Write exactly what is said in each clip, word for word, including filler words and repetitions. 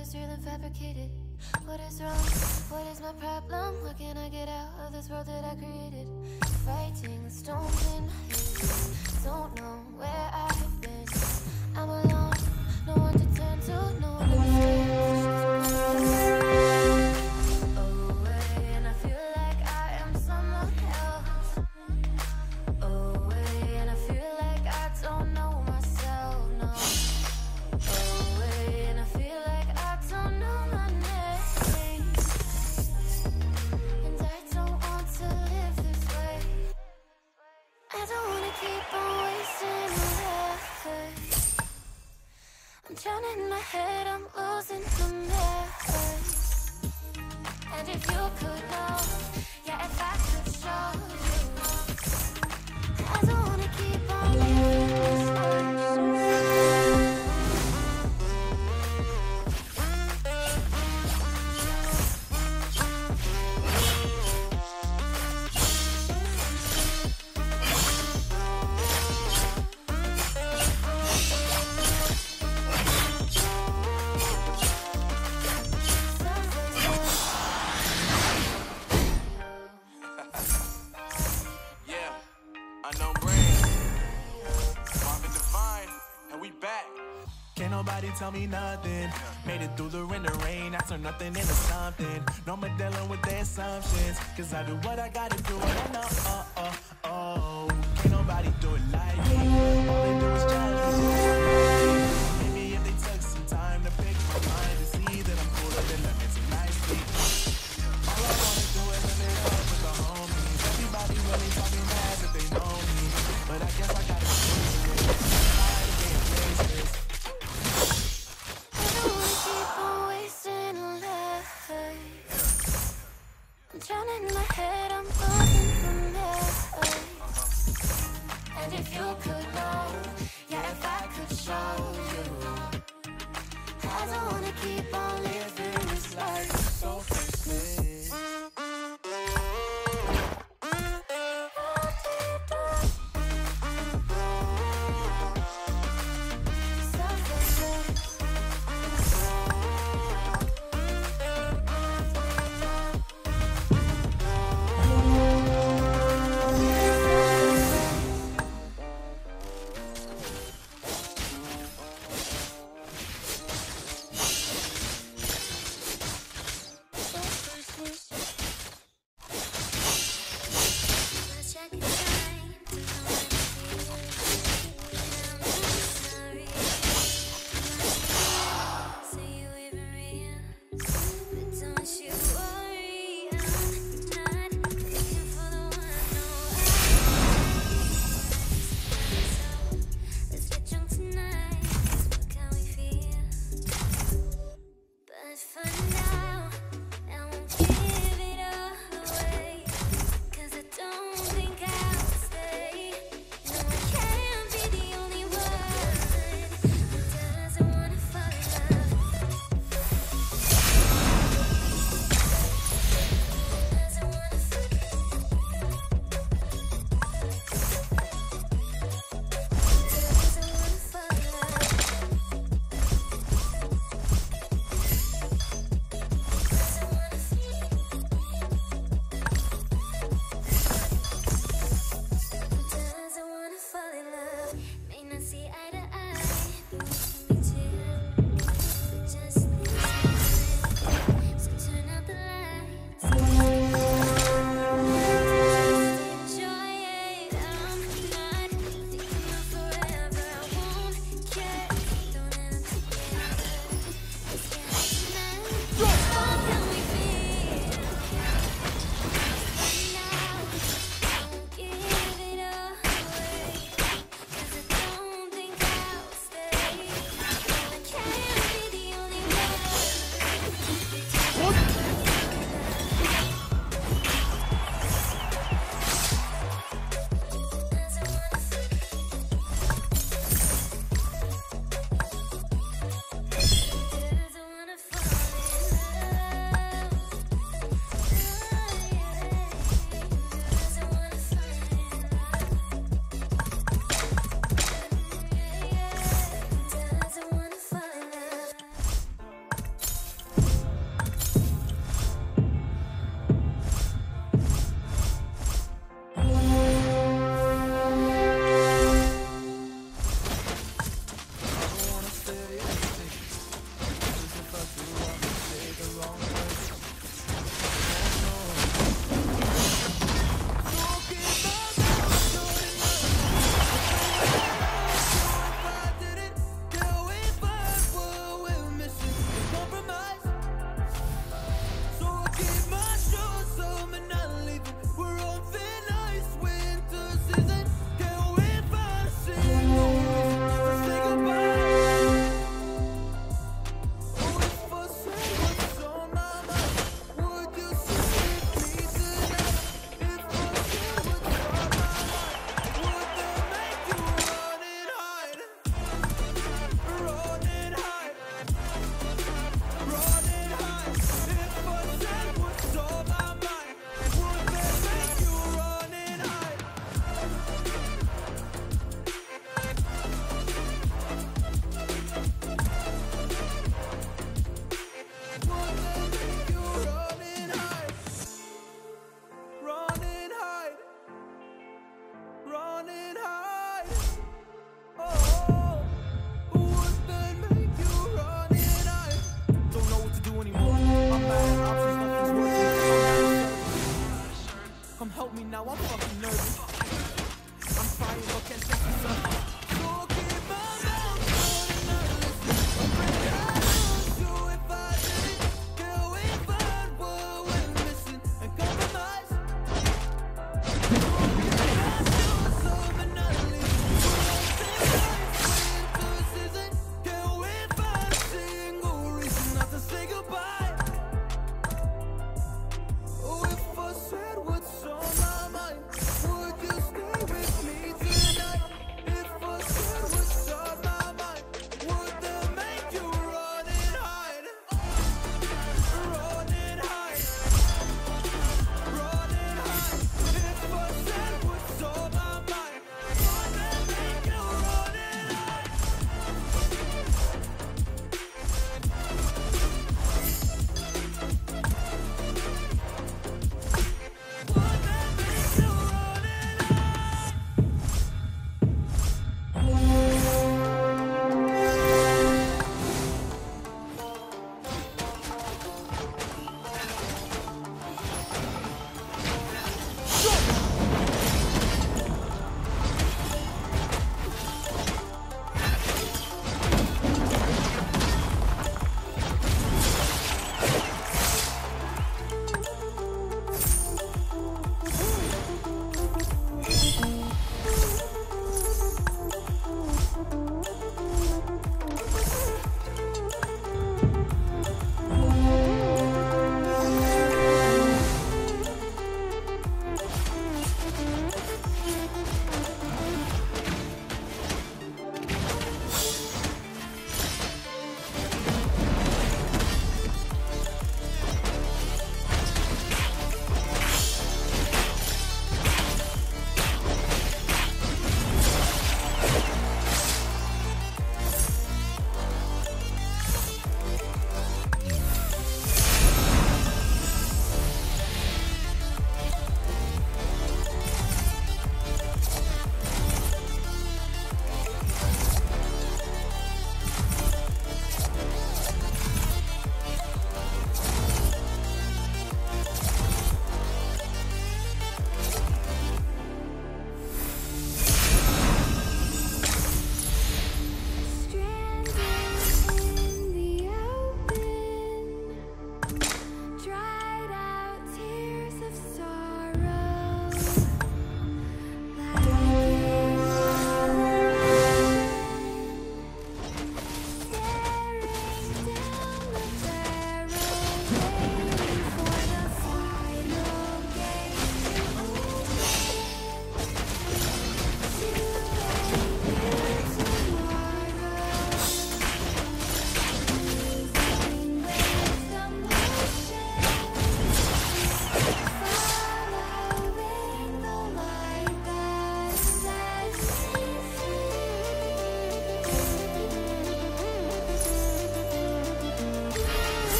is real and fabricated? What is wrong? What is my problem? How can I get out of this world that I created? Fighting, stomping, don't know where I've been. I'm alone, no one to turn to, no one to away, and I feel like I am someone else. Away, and I feel like I don't know myself, no. Away, and I feel like I don't know my name, and I don't want to live this way. I don't want to keep on wasting my life. I'm drowning in my head, I'm losing the mess. And if you could know, yeah, if I could show you, I don't wanna keep on living this tell me nothing. Made it through the rain, the rain. I turned nothing into something. No more dealing with the assumptions, cause I do what I gotta do. And I know, oh, oh, oh, can't nobody do it like me. All they do is challenge me. Maybe if they took some time to pick my mind to see that I'm cooler than them, it's nicely. All I wanna do is live it up with the homies. Everybody really talking mad that they know me, but I guess I gotta do it. Drowning in my head, I'm falling from there. And if you could know, yeah, if I could show you, I don't wanna keep on living this life so fast.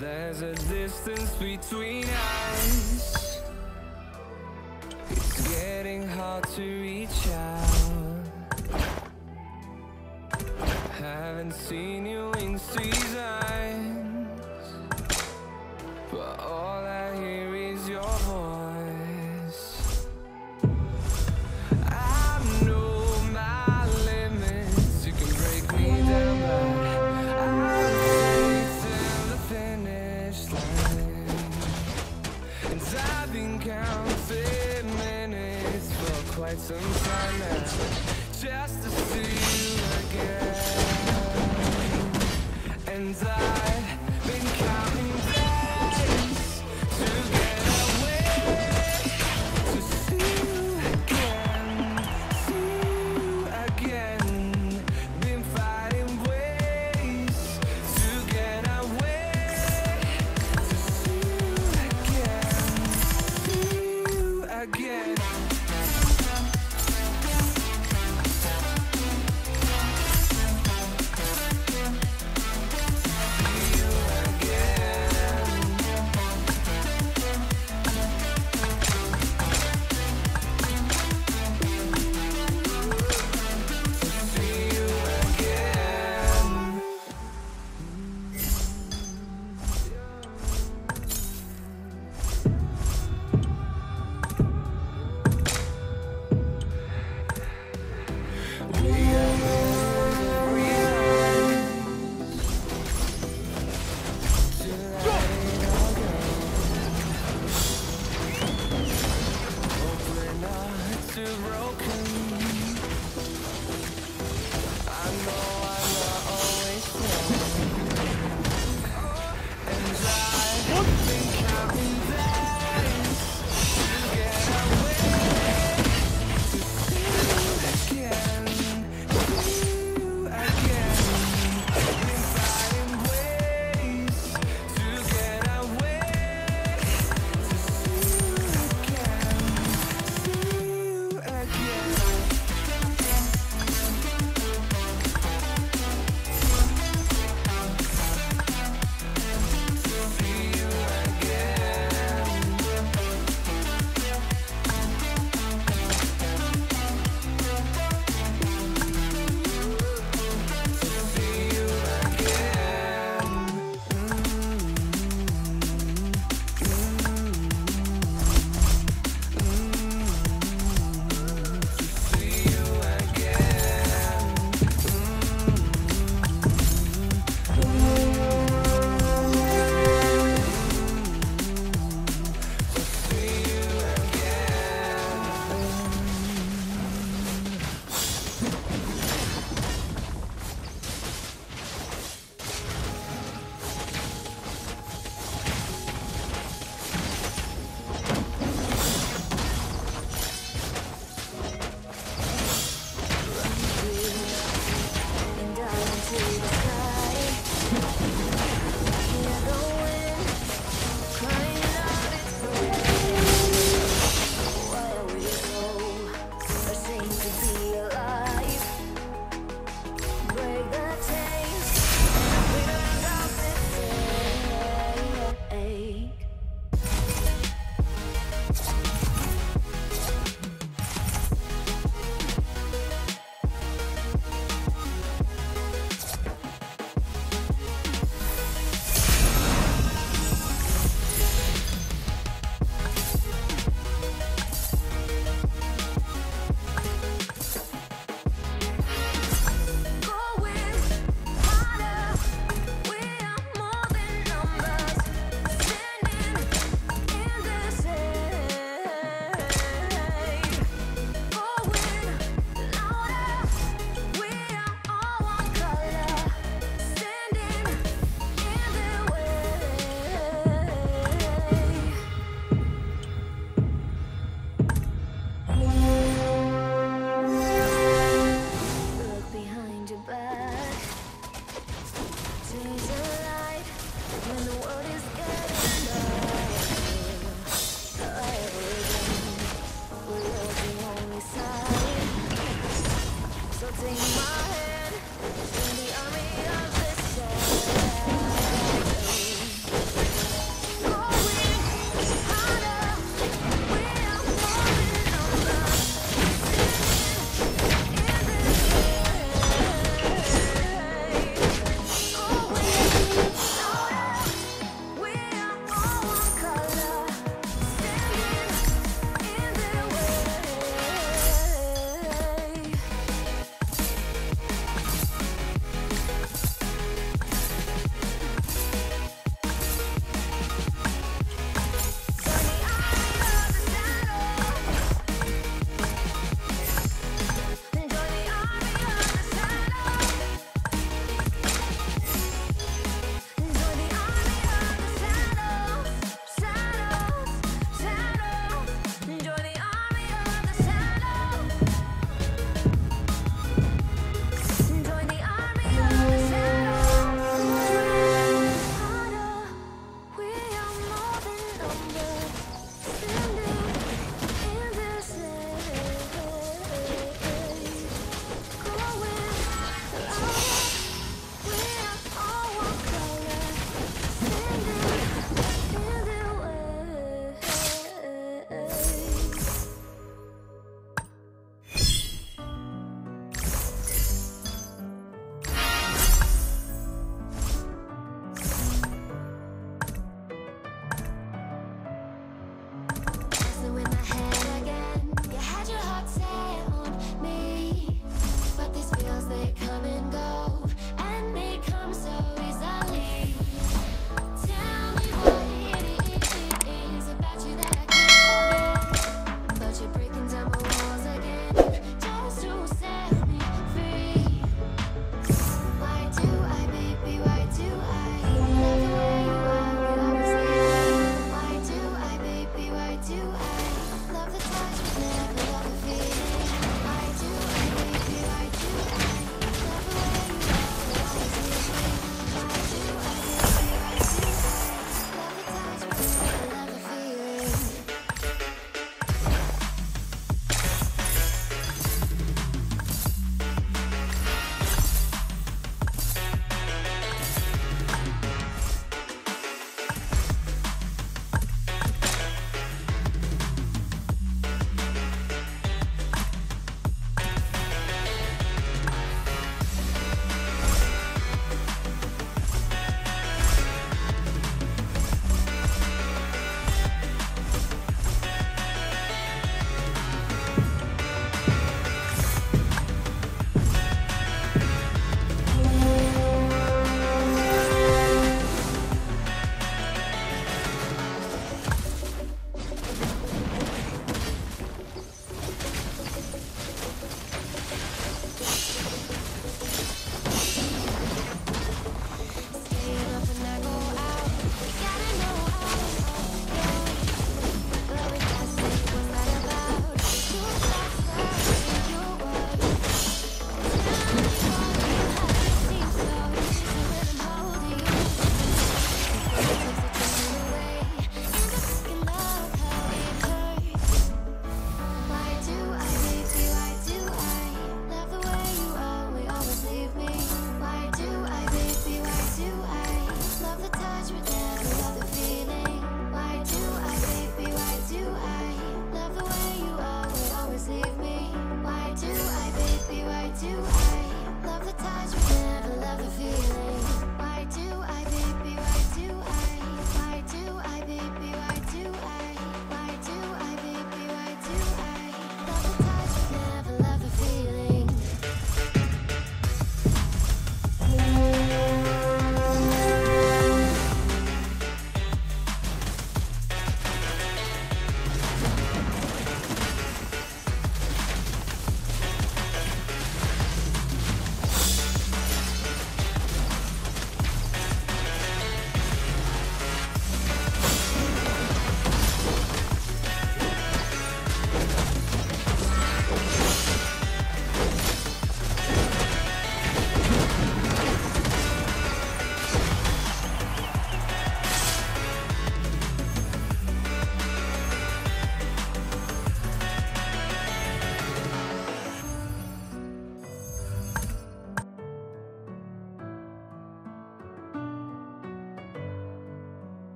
There's a distance between us. It's getting hard to reach out. Haven't seen you in seasons.